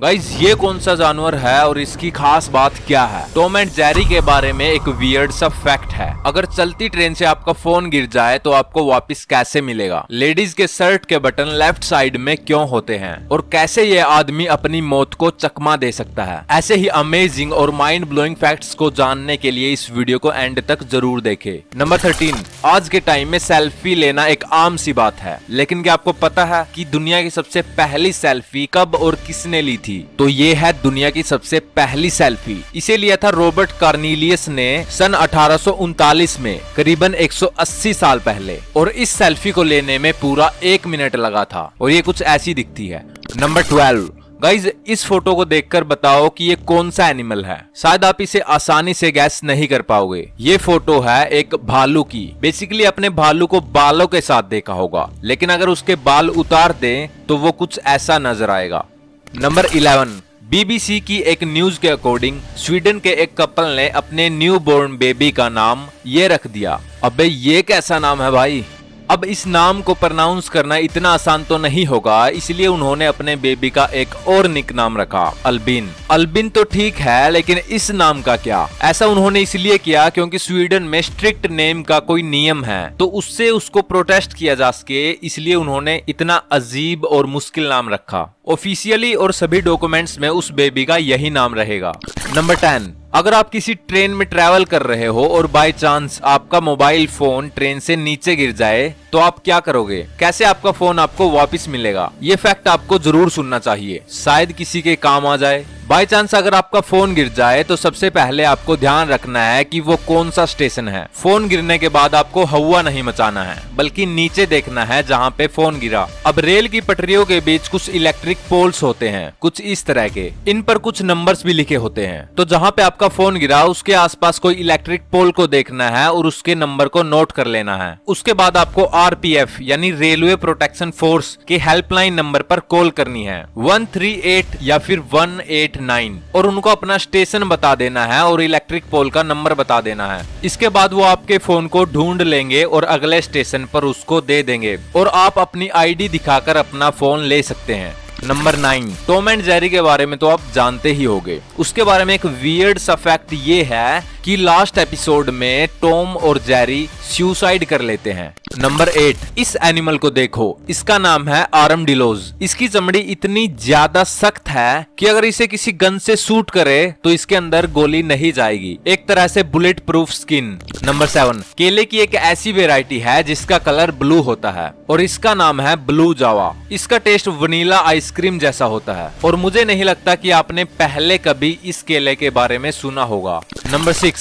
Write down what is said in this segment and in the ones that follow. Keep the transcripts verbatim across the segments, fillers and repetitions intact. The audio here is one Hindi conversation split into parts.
गाइज ये कौन सा जानवर है और इसकी खास बात क्या है? टॉम एंड जेरी के बारे में एक वियर्ड सा फैक्ट है, अगर चलती ट्रेन से आपका फोन गिर जाए तो आपको वापस कैसे मिलेगा? लेडीज के शर्ट के बटन लेफ्ट साइड में क्यों होते हैं? और कैसे ये आदमी अपनी मौत को चकमा दे सकता है? ऐसे ही अमेजिंग और माइंड ब्लोइंग फैक्ट्स को जानने के लिए इस वीडियो को एंड तक जरूर देखे। नंबर थर्टीन, आज के टाइम में सेल्फी लेना एक आम सी बात है, लेकिन क्या आपको पता है कि दुनिया की सबसे पहली सेल्फी कब और किसने ली थी? तो ये है दुनिया की सबसे पहली सेल्फी। इसे लिया था रॉबर्ट कॉर्नेलियस ने सन अठारह सौ उनतालीस में, करीबन एक सौ अस्सी साल पहले, और इस सेल्फी को लेने में पूरा एक मिनट लगा था और ये कुछ ऐसी दिखती है। नंबर ट्वेल्व, गाइज इस फोटो को देखकर बताओ कि ये कौन सा एनिमल है? शायद आप इसे आसानी से गैस नहीं कर पाओगे। ये फोटो है एक भालू की। बेसिकली अपने भालू को बालों के साथ देखा होगा, लेकिन अगर उसके बाल उतार दें तो वो कुछ ऐसा नजर आएगा। नंबर इलेवन, बीबीसी की एक न्यूज के अकॉर्डिंग स्वीडन के एक कपल ने अपने न्यूबॉर्न बेबी का नाम ये रख दिया। अबे ये कैसा नाम है भाई? अब इस नाम को प्रोनाउंस करना इतना आसान तो नहीं होगा, इसलिए उन्होंने अपने बेबी का एक और निक नाम रखा, अल्बिन। अल्बिन तो ठीक है, लेकिन इस नाम का क्या? ऐसा उन्होंने इसलिए किया क्योंकि स्वीडन में स्ट्रिक्ट नेम का कोई नियम है, तो उससे उसको प्रोटेस्ट किया जा सके, इसलिए उन्होंने इतना अजीब और मुश्किल नाम रखा। ऑफिशियली और सभी डॉक्यूमेंट्स में उस बेबी का यही नाम रहेगा। नंबर टेन, अगर आप किसी ट्रेन में ट्रैवल कर रहे हो और बाय चांस आपका मोबाइल फोन ट्रेन से नीचे गिर जाए तो आप क्या करोगे? कैसे आपका फोन आपको वापस मिलेगा? ये फैक्ट आपको जरूर सुनना चाहिए, शायद किसी के काम आ जाए। बाय चांस अगर आपका फोन गिर जाए तो सबसे पहले आपको ध्यान रखना है कि वो कौन सा स्टेशन है। फोन गिरने के बाद आपको हवा नहीं मचाना है, बल्कि नीचे देखना है जहाँ पे फोन गिरा। अब रेल की पटरियों के बीच कुछ इलेक्ट्रिक पोल्स होते हैं, कुछ इस तरह के, इन पर कुछ नंबर्स भी लिखे होते हैं। तो जहाँ पे आपका फोन गिरा उसके आसपास कोई इलेक्ट्रिक पोल को देखना है और उसके नंबर को नोट कर लेना है। उसके बाद आपको आरपीएफ यानी रेलवे प्रोटेक्शन फोर्स के हेल्पलाइन नंबर पर कॉल करनी है, वन थ्री एट या फिर वन एट नाइन, और उनको अपना स्टेशन बता देना है और इलेक्ट्रिक पोल का नंबर बता देना है। इसके बाद वो आपके फोन को ढूंढ लेंगे और अगले स्टेशन पर उसको दे देंगे और आप अपनी आईडी दिखाकर अपना फोन ले सकते हैं। Number nine, Tom and Jerry के बारे में तो आप जानते ही होंगे। उसके बारे में एक वियर्ड सा फैक्ट ये है कि लास्ट एपिसोड में टॉम और जेरी सुसाइड कर लेते हैं। नंबर एट, इस एनिमल को देखो, इसका नाम है आर्मडिलोज। इसकी चमड़ी इतनी ज्यादा सख्त है कि अगर इसे किसी गन से शूट करे तो इसके अंदर गोली नहीं जाएगी, एक तरह से bullet proof skin. Number seven, केले की एक ऐसी वेराइटी है जिसका कलर ब्लू होता है और इसका नाम है ब्लू जावा। इसका टेस्ट वनीला आइसक्रीम जैसा होता है और मुझे नहीं लगता कि आपने पहले कभी इस केले के बारे में सुना होगा। नंबर सिक्स,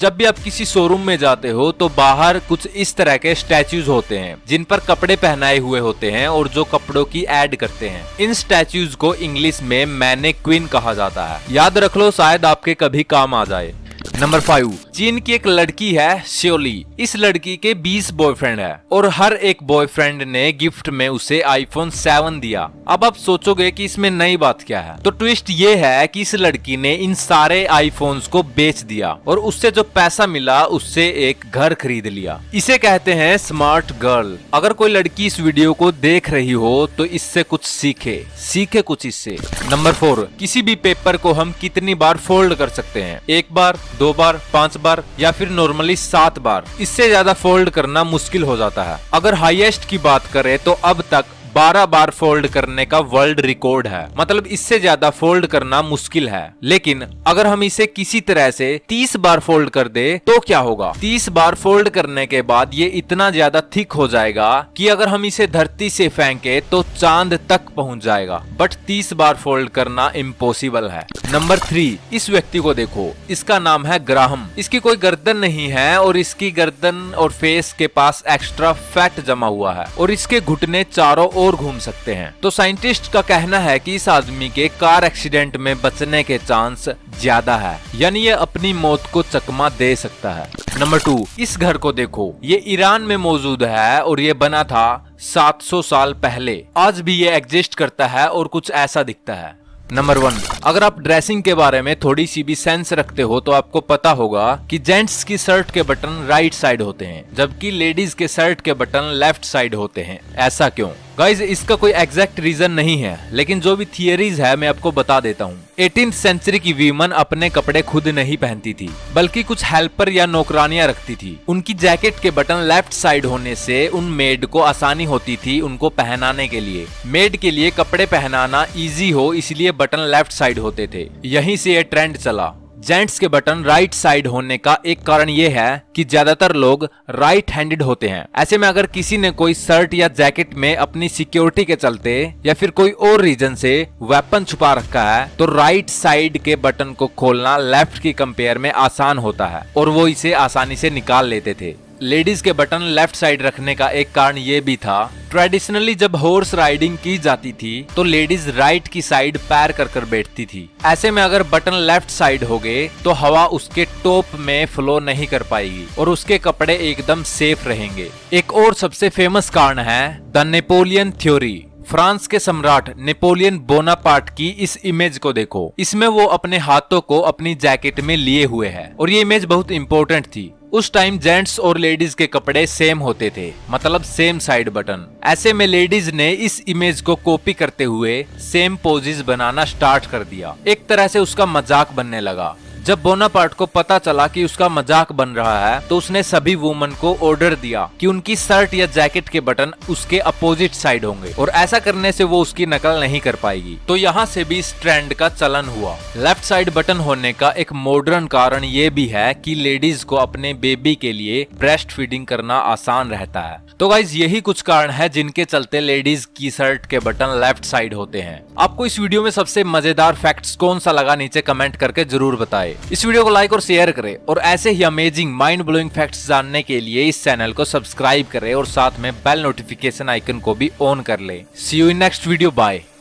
जब भी आप किसी शोरूम में जाते हो तो बाहर कुछ इस तरह के स्टैच्यूज होते हैं जिन पर कपड़े पहनाए हुए होते हैं और जो कपड़ों की एड करते हैं। इन स्टैच्यूज को इंग्लिश में मैनिक्विन कहा जाता है, याद रख लो, शायद आपके कभी काम आ जाए। नंबर फाइव, चीन की एक लड़की है श्योली। इस लड़की के बीस बॉयफ्रेंड है और हर एक बॉयफ्रेंड ने गिफ्ट में उसे आईफोन सेवन दिया। अब आप सोचोगे कि इसमें नई बात क्या है, तो ट्विस्ट ये है कि इस लड़की ने इन सारे आईफोन्स को बेच दिया और उससे जो पैसा मिला उससे एक घर खरीद लिया। इसे कहते हैं स्मार्ट गर्ल। अगर कोई लड़की इस वीडियो को देख रही हो तो इससे कुछ सीखे, सीखे कुछ इससे। नंबर फोर, किसी भी पेपर को हम कितनी बार फोल्ड कर सकते हैं? एक बार, दो बार, पांच बार या फिर नॉर्मली सात बार। इससे ज्यादा फोल्ड करना मुश्किल हो जाता है। अगर हाईएस्ट की बात करें तो अब तक बारह बार फोल्ड करने का वर्ल्ड रिकॉर्ड है, मतलब इससे ज्यादा फोल्ड करना मुश्किल है। लेकिन अगर हम इसे किसी तरह से तीस बार फोल्ड कर दे तो क्या होगा? तीस बार फोल्ड करने के बाद ये इतना ज्यादा थिक हो जाएगा कि अगर हम इसे धरती से फेंके तो चांद तक पहुंच जाएगा, बट तीस बार फोल्ड करना इम्पॉसिबल है। नंबर थ्री, इस व्यक्ति को देखो, इसका नाम है ग्राहम। इसकी कोई गर्दन नहीं है और इसकी गर्दन और फेस के पास एक्स्ट्रा फैट जमा हुआ है और इसके घुटने चारों और घूम सकते हैं। तो साइंटिस्ट का कहना है कि इस आदमी के कार एक्सीडेंट में बचने के चांस ज्यादा है, यानी ये अपनी मौत को चकमा दे सकता है। नंबर टू, इस घर को देखो, ये ईरान में मौजूद है और ये बना था सात सौ साल पहले। आज भी ये एग्जिस्ट करता है और कुछ ऐसा दिखता है। नंबर वन, अगर आप ड्रेसिंग के बारे में थोड़ी सी भी सेंस रखते हो तो आपको पता होगा कि जेंट्स की शर्ट के बटन राइट साइड होते हैं जबकि लेडीज के शर्ट के बटन लेफ्ट साइड होते हैं। ऐसा क्यों? गाइज इसका कोई एग्जैक्ट रीजन नहीं है, लेकिन जो भी थियरीज है मैं आपको बता देता हूँ। एटीन्थ सेंचुरी की वीमन अपने कपड़े खुद नहीं पहनती थी, बल्कि कुछ हेल्पर या नौकरानियां रखती थी। उनकी जैकेट के बटन लेफ्ट साइड होने से उन मेड को आसानी होती थी उनको पहनाने के लिए। मेड के लिए कपड़े पहनाना इजी हो इसलिए बटन लेफ्ट साइड होते थे। यहीं से ये ट्रेंड चला। जेंट्स के बटन राइट साइड होने का एक कारण ये है कि ज्यादातर लोग राइट हैंडेड होते हैं। ऐसे में अगर किसी ने कोई शर्ट या जैकेट में अपनी सिक्योरिटी के चलते या फिर कोई और रीजन से वेपन छुपा रखा है तो राइट साइड के बटन को खोलना लेफ्ट की कंपेयर में आसान होता है और वो इसे आसानी से निकाल लेते थे। लेडीज के बटन लेफ्ट साइड रखने का एक कारण ये भी था, ट्रेडिशनली जब हॉर्स राइडिंग की जाती थी तो लेडीज राइट की साइड पैर कर कर बैठती थी। ऐसे में अगर बटन लेफ्ट साइड हो गए तो हवा उसके टॉप में फ्लो नहीं कर पाएगी और उसके कपड़े एकदम सेफ रहेंगे। एक और सबसे फेमस कारण है द नेपोलियन थ्योरी। फ्रांस के सम्राट नेपोलियन बोनापार्ट की इस इमेज को देखो। इसमें वो अपने हाथों को अपनी जैकेट में लिए हुए है और ये इमेज बहुत इंपॉर्टेंट थी। उस टाइम जेंट्स और लेडीज के कपड़े सेम होते थे, मतलब सेम साइड बटन। ऐसे में लेडीज ने इस इमेज को कॉपी करते हुए सेम पोजेस बनाना स्टार्ट कर दिया। एक तरह से उसका मजाक बनने लगा। जब बोनापार्ट को पता चला कि उसका मजाक बन रहा है तो उसने सभी वुमन को ऑर्डर दिया कि उनकी शर्ट या जैकेट के बटन उसके अपोजिट साइड होंगे और ऐसा करने से वो उसकी नकल नहीं कर पाएगी। तो यहाँ से भी इस ट्रेंड का चलन हुआ। लेफ्ट साइड बटन होने का एक मॉडर्न कारण ये भी है कि लेडीज को अपने बेबी के लिए ब्रेस्ट फीडिंग करना आसान रहता है। तो गाइज यही कुछ कारण है जिनके चलते लेडीज की शर्ट के बटन लेफ्ट साइड होते हैं। आपको इस वीडियो में सबसे मजेदार फैक्ट्स कौन सा लगा नीचे कमेंट करके जरूर बताएं। इस वीडियो को लाइक और शेयर करें और ऐसे ही अमेजिंग माइंड ब्लोइंग फैक्ट्स जानने के लिए इस चैनल को सब्सक्राइब करें और साथ में बेल नोटिफिकेशन आइकन को भी ऑन कर लें। See you in next video, bye.